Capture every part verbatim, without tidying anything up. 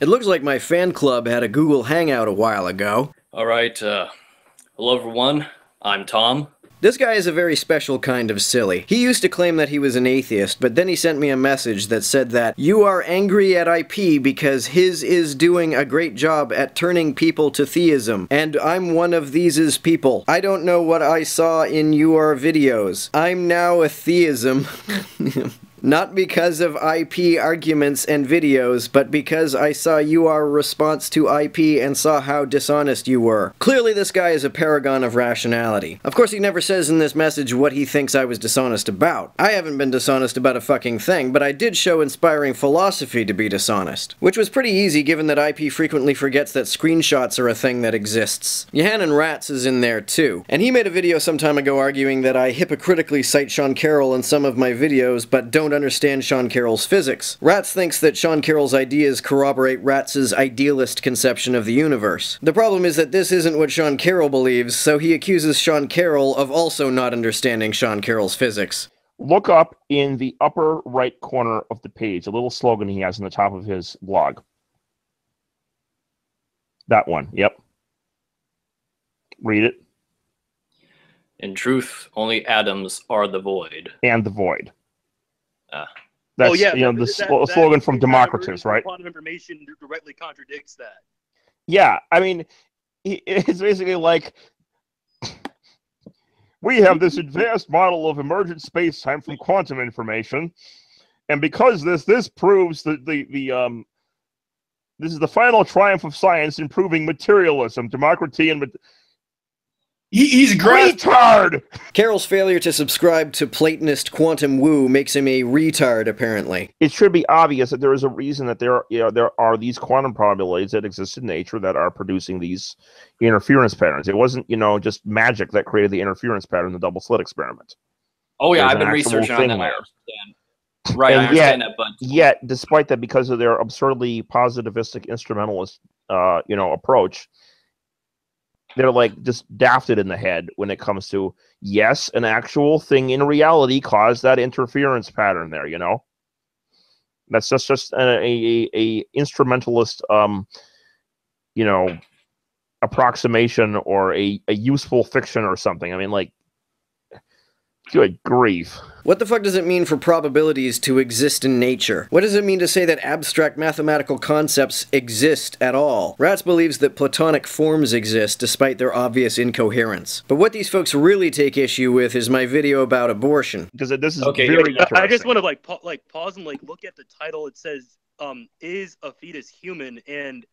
It looks like my fan club had a Google Hangout a while ago. Alright, uh, hello everyone, I'm Tom. This guy is a very special kind of silly. He used to claim that he was an atheist, but then he sent me a message that said that you are angry at I P because his is doing a great job at turning people to theism, and I'm one of these's people. I don't know what I saw in your videos. I'm now a theism. Not because of I P arguments and videos, but because I saw your response to I P and saw how dishonest you were. Clearly this guy is a paragon of rationality. Of course he never says in this message what he thinks I was dishonest about. I haven't been dishonest about a fucking thing, but I did show Inspiring Philosophy to be dishonest. Which was pretty easy given that I P frequently forgets that screenshots are a thing that exists. Yohannan Ratz is in there too. And he made a video some time ago arguing that I hypocritically cite Sean Carroll in some of my videos, but don't understand Sean Carroll's physics. Ratz thinks that Sean Carroll's ideas corroborate Ratz's idealist conception of the universe. The problem is that this isn't what Sean Carroll believes, so he accuses Sean Carroll of also not understanding Sean Carroll's physics. Look up in the upper right corner of the page, a little slogan he has on the top of his blog. That one, yep. Read it. In truth, only atoms are the void. And the void. Uh, that's oh, yeah, you know the that, sl that, slogan that, from Democritus, right? A lot of information directly contradicts that. Yeah, I mean, it's basically like we have this advanced model of emergent space-time from quantum information, and because this this proves that the the um this is the final triumph of science in proving materialism, democracy, and. He's retard! Carroll's failure to subscribe to Platonist quantum woo makes him a retard, apparently. It should be obvious that there is a reason that there are, you know, there are these quantum probabilities that exist in nature that are producing these interference patterns. It wasn't, you know, just magic that created the interference pattern in the double slit experiment. Oh yeah, There's I've been researching on that. I right, and I understand yet, that, but... Yet, despite that, because of their absurdly positivistic instrumentalist, uh, you know, approach, they're like just dafted in the head when it comes to, yes, an actual thing in reality caused that interference pattern there, you know? That's just, just a, a, a instrumentalist, um, you know, approximation or a, a useful fiction or something. I mean, like, good grief. What the fuck does it mean for probabilities to exist in nature? What does it mean to say that abstract mathematical concepts exist at all? Ratz believes that platonic forms exist despite their obvious incoherence. But what these folks really take issue with is my video about abortion. Because this is okay, very yeah, I just want to like pa like pause and like look at the title. It says, um, "Is a fetus human?" And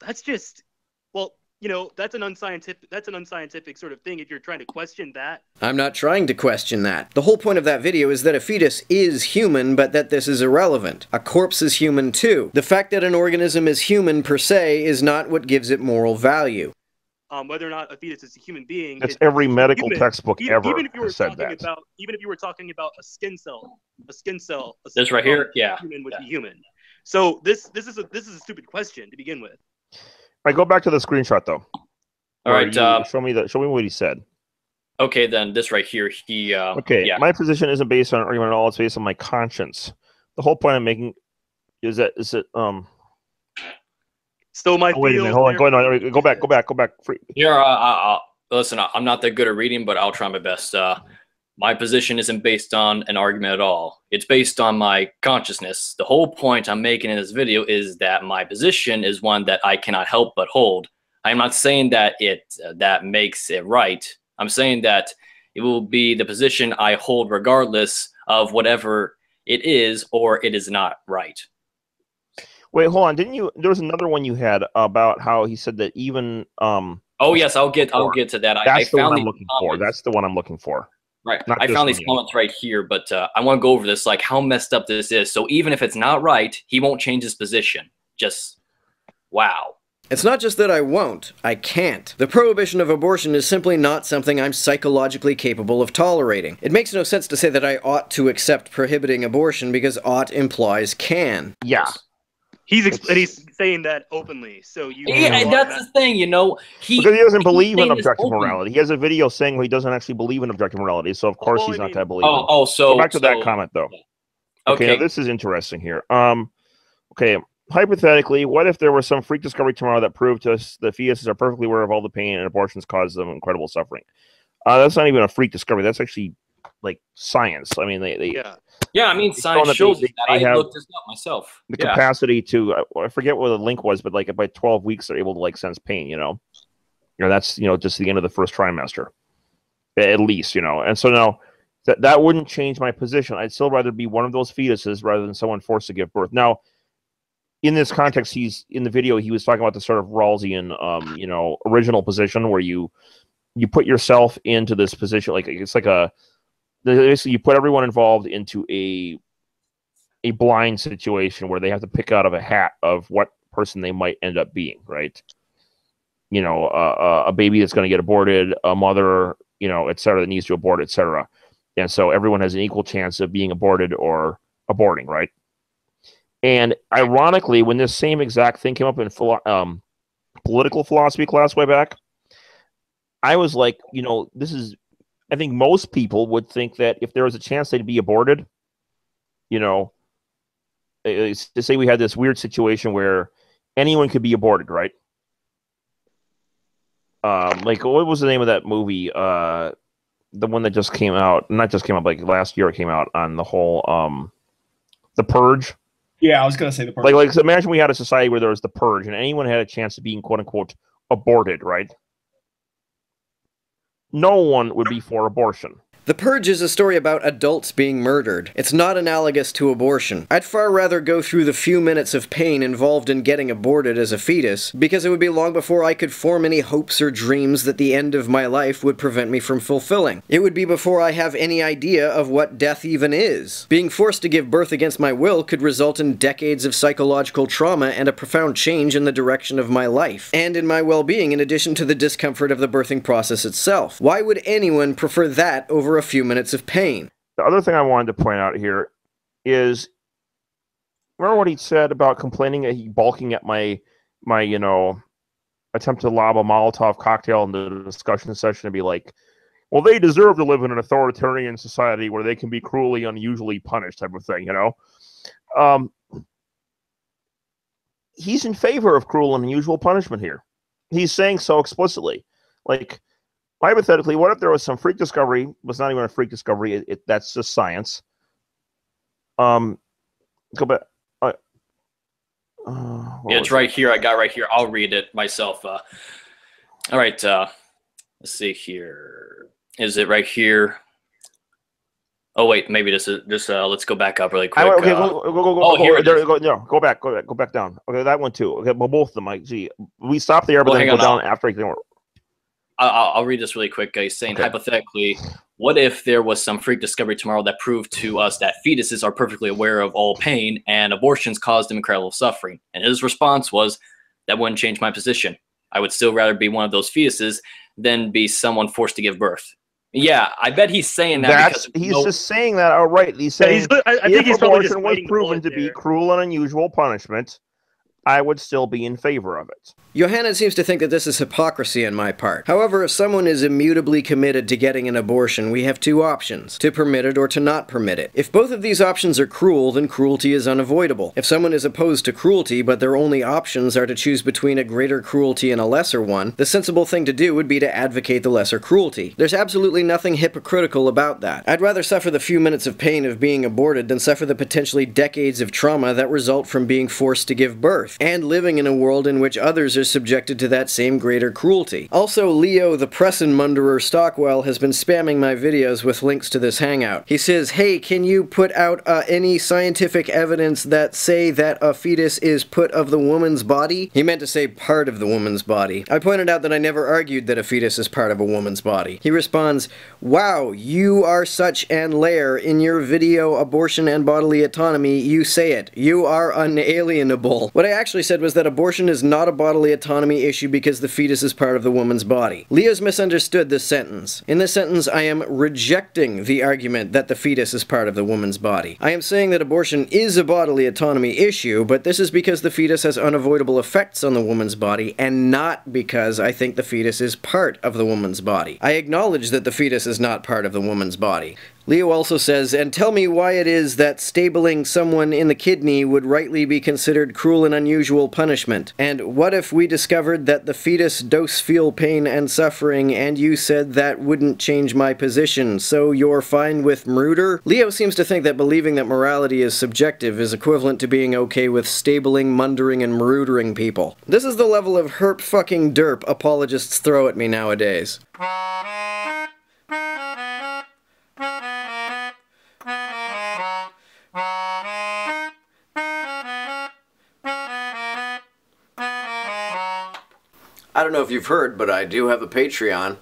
that's just, well. You know, that's an unscientific that's an unscientific sort of thing if you're trying to question that. I'm not trying to question that. The whole point of that video is that a fetus is human, but that this is irrelevant. A corpse is human too. The fact that an organism is human per se is not what gives it moral value. Um, whether or not a fetus is a human being. That's every medical human. textbook even, ever even if you were said that. About, even if you were talking about a skin cell, a skin cell, a skin this right cell, here, yeah, human would yeah. be human. So this this is a this is a stupid question to begin with. All right, go back to the screenshot though. All right, you, uh, show me the show me what he said. Okay, then this right here, he. Uh, okay, yeah. My position isn't based on an argument at all. It's based on my conscience. The whole point I'm making is that is it um. Still my. Oh, wait a minute. Hold on. Go, no, go back. Go back. Go back. Yeah. Uh, I, I, listen, I'm not that good at reading, but I'll try my best. Uh, my position isn't based on an argument at all. It's based on my consciousness. The whole point I'm making in this video is that my position is one that I cannot help but hold. I'm not saying that it uh, that makes it right. I'm saying that it will be the position I hold regardless of whatever it is or it is not right. Wait, hold on. Didn't you? There was another one you had about how he said that even. Um, oh yes, I'll get. I'll get to that. That's I, I the found one I'm looking comments. for. That's the one I'm looking for. Right. Not I found these comments right here, but uh, I want to go over this, like how messed up this is. So even if it's not right, he won't change his position. Just, wow. It's not just that I won't, I can't. The prohibition of abortion is simply not something I'm psychologically capable of tolerating. It makes no sense to say that I ought to accept prohibiting abortion because ought implies can. Yeah. He's ex and he's saying that openly. So you yeah, and that's that. the thing, you know. He because he doesn't believe in objective morality. He has a video saying he doesn't actually believe in objective morality. So of course oh, he's I mean, not going to believe. Oh, oh, so Go back to so, that comment though. Okay, okay. Now, this is interesting here. Um, okay, hypothetically, what if there was some freak discovery tomorrow that proved to us that fetuses are perfectly aware of all the pain and abortions cause them incredible suffering? Uh, that's not even a freak discovery. That's actually like science. I mean, they, they yeah, yeah. I mean, science that shows they, that. They I looked this up myself. The yeah. capacity to I forget what the link was, but like by twelve weeks, they're able to like sense pain. You know, you know that's you know just the end of the first trimester, at least. You know, and so now that that wouldn't change my position. I'd still rather be one of those fetuses rather than someone forced to give birth. Now, in this context, he's in the video. He was talking about the sort of Rawlsian, um, you know, original position where you you put yourself into this position, like it's like a basically you put everyone involved into a a blind situation where they have to pick out of a hat of what person they might end up being, right? You know, uh, a baby that's going to get aborted, a mother, you know, et cetera, that needs to abort, et cetera, and so everyone has an equal chance of being aborted or aborting, right? And ironically, when this same exact thing came up in philo um, political philosophy class way back, I was like, you know, this is, I think most people would think that if there was a chance they'd be aborted, you know, it's to say we had this weird situation where anyone could be aborted, right? Um, like, what was the name of that movie? Uh, the one that just came out, not just came out, like last year it came out on the whole, um, The Purge. Yeah, I was going to say The Purge. Like, like so imagine we had a society where there was The Purge and anyone had a chance of being, quote-unquote, aborted, right? No one would be for abortion. The Purge is a story about adults being murdered. It's not analogous to abortion. I'd far rather go through the few minutes of pain involved in getting aborted as a fetus, because it would be long before I could form any hopes or dreams that the end of my life would prevent me from fulfilling. It would be before I have any idea of what death even is. Being forced to give birth against my will could result in decades of psychological trauma and a profound change in the direction of my life, and in my well-being in addition to the discomfort of the birthing process itself. Why would anyone prefer that over a few minutes of pain? The other thing I wanted to point out here is, remember what he said about complaining that he balking at my my you know attempt to lob a Molotov cocktail in the discussion session and be like, well, they deserve to live in an authoritarian society where they can be cruelly, unusually punished, type of thing, you know? Um, he's in favor of cruel and unusual punishment here. He's saying so explicitly. Like, hypothetically, what if there was some freak discovery? It was not even a freak discovery. It, it, that's just science. Um, go back. Uh, uh, yeah, it's right it? here. I got right here. I'll read it myself. Uh, all right. Uh, let's see here. Is it right here? Oh wait, maybe this is this. Uh, let's go back up really quick. Right, okay, uh, go, go, go, go, oh, go, here there, go, no, go back. Go back. Go back down. Okay, that one too. Okay, well, both of them. Like, gee, we stopped there, but well, then go on, down I'll... after everything. I'll, I'll read this really quick. He's saying, okay, hypothetically, what if there was some freak discovery tomorrow that proved to us that fetuses are perfectly aware of all pain and abortions caused them incredible suffering? And his response was, that wouldn't change my position. I would still rather be one of those fetuses than be someone forced to give birth. Yeah, I bet he's saying that. That's, because he's no, just saying that outright. He's saying he's, I, I think if he's abortion was proven to there. be cruel and unusual punishment, I would still be in favor of it. Yohannan seems to think that this is hypocrisy on my part. However, if someone is immutably committed to getting an abortion, we have two options, to permit it or to not permit it. If both of these options are cruel, then cruelty is unavoidable. If someone is opposed to cruelty, but their only options are to choose between a greater cruelty and a lesser one, the sensible thing to do would be to advocate the lesser cruelty. There's absolutely nothing hypocritical about that. I'd rather suffer the few minutes of pain of being aborted than suffer the potentially decades of trauma that result from being forced to give birth, and living in a world in which others are subjected to that same greater cruelty. Also, Leo the Pressenmunderer Stockwell has been spamming my videos with links to this hangout. He says, hey, can you put out uh, any scientific evidence that say that a fetus is put of the woman's body? He meant to say part of the woman's body. I pointed out that I never argued that a fetus is part of a woman's body. He responds, wow, you are such an liar. In your video, Abortion and Bodily Autonomy, you say it. You are unalienable. What I actually said was that abortion is not a bodily autonomy issue because the fetus is part of the woman's body. Leo's misunderstood this sentence. In this sentence, I am rejecting the argument that the fetus is part of the woman's body. I am saying that abortion is a bodily autonomy issue, but this is because the fetus has unavoidable effects on the woman's body and not because I think the fetus is part of the woman's body. I acknowledge that the fetus is not part of the woman's body. Leo also says, and tell me why it is that stabling someone in the kidney would rightly be considered cruel and unusual punishment. And what if we discovered that the fetus does feel pain and suffering, and you said that wouldn't change my position, so you're fine with murder? Leo seems to think that believing that morality is subjective is equivalent to being okay with stabling, mundering, and murdering people. This is the level of herp fucking derp apologists throw at me nowadays. I don't know if you've heard, but I do have a Patreon.